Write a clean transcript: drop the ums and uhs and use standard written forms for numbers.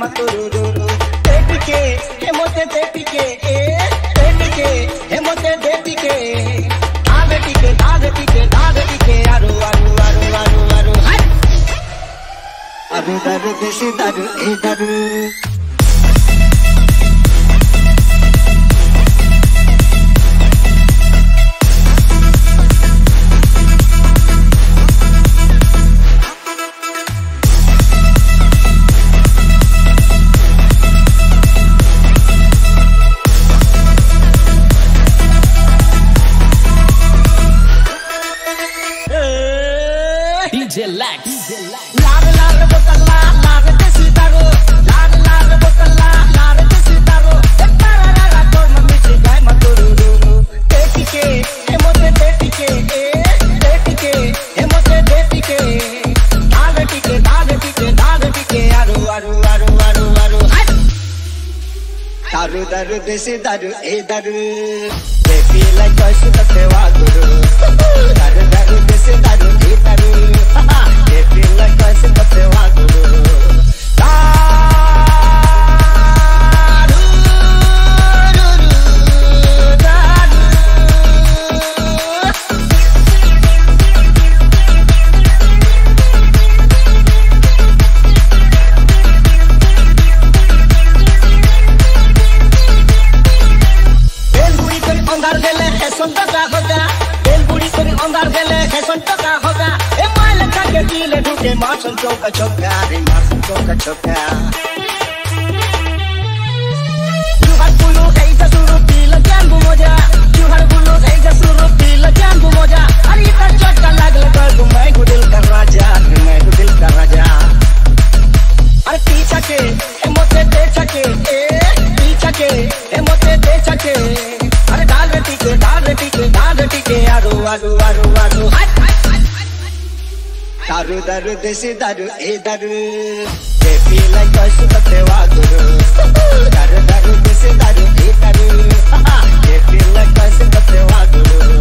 maturururu tetike emote tetike dagetike aru aru daru kishi daru e daru DJ Lex. Daru daru desi daru e daru, they feel like I should have been a guru. Daru daru desi daru e daru, they feel like I should have been a guru. Daru daru अंधार गले हेसन टका होगा bell बुड़ी करी अंधार गले हेसन टका होगा ए माय लखा के दिल ढूंढे मासन चौका चौका रे मासन चौका चौका यू हर गुलो गई जसुरो पीला जांबू मोजा यू हर गुलो गई जसुरो पीला जांबू मोजा अरे इतना चटका लागल कर तू मैं को दिल का राजा रे मैं को दिल का राजा अरे पीछा के ए मोते देछा के ए पीछा के ए मोते देछा के daru daru daru daru daru desi daru e daru they feel like I should have been a guru daru daru desi daru e daru they feel like I should have been a guru